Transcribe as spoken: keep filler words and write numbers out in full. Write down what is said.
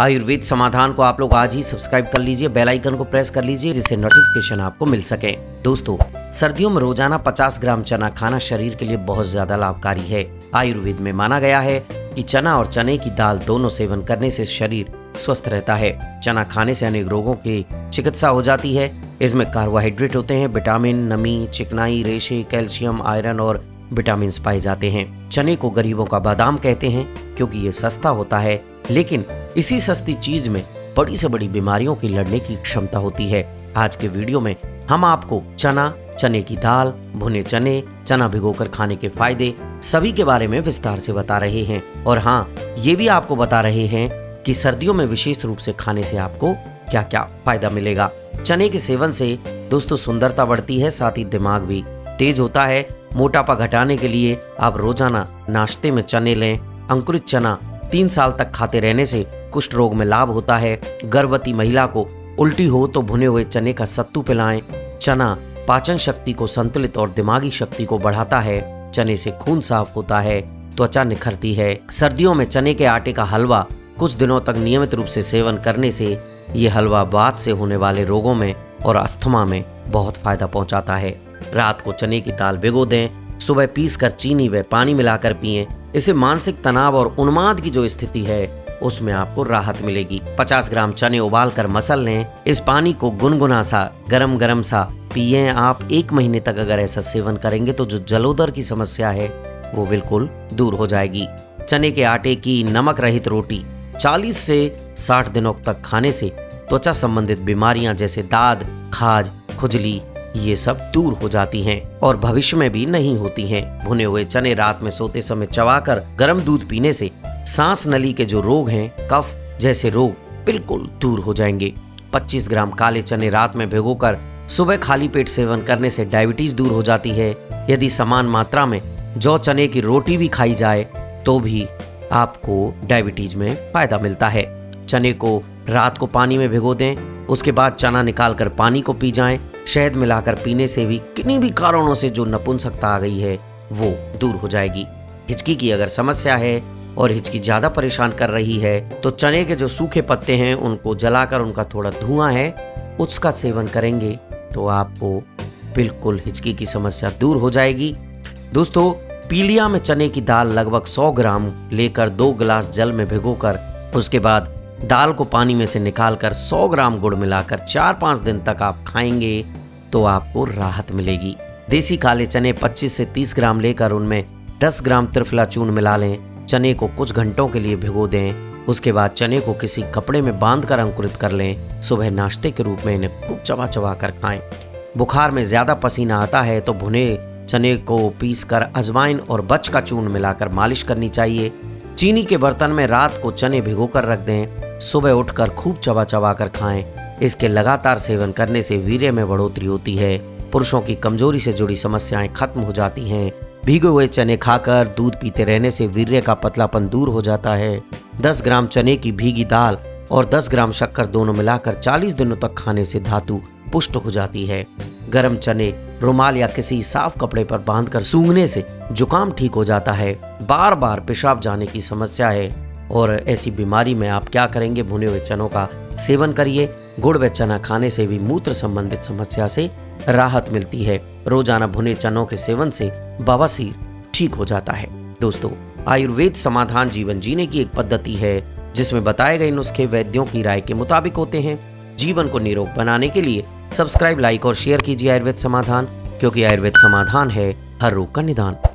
आयुर्वेद समाधान को आप लोग आज ही सब्सक्राइब कर लीजिए, बेल आइकन को प्रेस कर लीजिए जिससे नोटिफिकेशन आपको मिल सके। दोस्तों, सर्दियों में रोजाना पचास ग्राम चना खाना शरीर के लिए बहुत ज्यादा लाभकारी है। आयुर्वेद में माना गया है कि चना और चने की दाल दोनों सेवन करने से शरीर स्वस्थ रहता है। चना खाने से अनेक रोगों की चिकित्सा हो जाती है। इसमें कार्बोहाइड्रेट होते हैं, विटामिन, नमी, चिकनाई, रेशे, कैल्शियम, आयरन और विटामिन पाए जाते हैं। चने को गरीबों का बादाम कहते हैं क्योंकि ये सस्ता होता है, लेकिन इसी सस्ती चीज में बड़ी से बड़ी बीमारियों की लड़ने की क्षमता होती है। आज के वीडियो में हम आपको चना, चने की दाल, भुने चने, चना भिगोकर खाने के फायदे सभी के बारे में विस्तार से बता रहे हैं। और हाँ, ये भी आपको बता रहे हैं कि सर्दियों में विशेष रूप से खाने से आपको क्या क्या फायदा मिलेगा। चने के सेवन से दोस्तों सुंदरता बढ़ती है, साथ ही दिमाग भी तेज होता है। मोटापा घटाने के लिए आप रोजाना नाश्ते में चने लें। अंकुरित चना तीन साल तक खाते रहने से कुष्ठ रोग में लाभ होता है। गर्भवती महिला को उल्टी हो तो भुने हुए चने का सत्तू पिलाएं। चना पाचन शक्ति को संतुलित और दिमागी शक्ति को बढ़ाता है। चने से खून साफ होता है, त्वचा निखरती है। सर्दियों में चने के आटे का हलवा कुछ दिनों तक नियमित रूप से सेवन करने से ये हलवा वात से होने वाले रोगों में और अस्थमा में बहुत फायदा पहुंचाता है। रात को चने की दाल भिगो दें, सुबह पीसकर चीनी व पानी मिलाकर पिएं। इससे मानसिक तनाव और उन्माद की जो स्थिति है उसमें आपको राहत मिलेगी। पचास ग्राम चने उबालकर मसल लें। इस पानी को गुनगुना सा, गरम गरम सा पिएं। आप एक महीने तक अगर ऐसा सेवन करेंगे तो जो जलोदर की समस्या है वो बिल्कुल दूर हो जाएगी। चने के आटे की नमक रहित रोटी चालीस से साठ दिनों तक खाने से त्वचा संबंधित बीमारियां जैसे दाद, खाज, खुजली ये सब दूर हो जाती हैं और भविष्य में भी नहीं होती हैं। भुने हुए चने रात में सोते समय चबाकर गर्म दूध पीने से सांस नली के जो रोग हैं, कफ जैसे रोग बिल्कुल दूर हो जाएंगे। पच्चीस ग्राम काले चने रात में भिगोकर सुबह खाली पेट सेवन करने से डायबिटीज दूर हो जाती है। यदि समान मात्रा में जौ चने की रोटी भी खाई जाए तो भी आपको डायबिटीज में फायदा मिलता है। चने को रात को पानी में भिगो दें, उसके बाद चना निकालकर पानी को पी जाएं। शहद मिलाकर पीने से भी किन्हीं भी कारणों से जो नपुंसकता आ गई है वो दूर हो जाएगी। हिचकी की अगर समस्या है और हिचकी ज्यादा परेशान कर रही है तो चने के जो सूखे पत्ते हैं उनको जलाकर उनका थोड़ा धुआं है उसका सेवन करेंगे तो आपको बिल्कुल हिचकी की समस्या दूर हो जाएगी। दोस्तों, पीलिया में चने की दाल लगभग सौ ग्राम लेकर दो गिलास जल में भिगोकर उसके बाद दाल को पानी में से निकालकर सौ ग्राम गुड़ मिलाकर चार पाँच दिन तक आप खाएंगे तो आपको राहत मिलेगी। देसी काले चने पच्चीस से तीस ग्राम लेकर उनमें दस ग्राम त्रिफला चूर्ण मिला लें। चने को कुछ घंटों के लिए भिगो दें, उसके बाद चने को किसी कपड़े में बांधकर अंकुरित कर लें। सुबह नाश्ते के रूप में इन्हें खूब चबा चबा कर खाएं। बुखार में ज्यादा पसीना आता है तो भुने चने को पीसकर अजवाइन और बच का चूर्ण मिलाकर मालिश करनी चाहिए। चीनी के बर्तन में रात को चने भिगो कर रख दें, सुबह उठकर खूब चबा चबा कर खाएं। इसके लगातार सेवन करने से वीर्य में बढ़ोतरी होती है। पुरुषों की कमजोरी से जुड़ी समस्याएं खत्म हो जाती हैं। भिगे हुए चने खाकर दूध पीते रहने से वीर्य का पतलापन दूर हो जाता है। दस ग्राम चने की भीगी दाल और दस ग्राम शक्कर दोनों मिलाकर चालीस दिनों तक खाने से धातु पुष्ट हो जाती है। गरम चने रुमाल या किसी साफ कपड़े पर बांधकर सूंघने से जुकाम ठीक हो जाता है। बार बार पेशाब जाने की समस्या है और ऐसी बीमारी में आप क्या करेंगे, भुने हुए चनों का सेवन करिए। गुड़ व चना खाने से भी मूत्र संबंधित समस्या से राहत मिलती है। रोजाना भुने चनों के सेवन से बवासीर ठीक हो जाता है। दोस्तों, आयुर्वेद समाधान जीवन जीने की एक पद्धति है जिसमें बताए गए नुस्खे वैद्यों की राय के मुताबिक होते हैं। जीवन को निरोग बनाने के लिए सब्सक्राइब, लाइक और शेयर कीजिए आयुर्वेद समाधान, क्योंकि आयुर्वेद समाधान है हर रोग का निदान।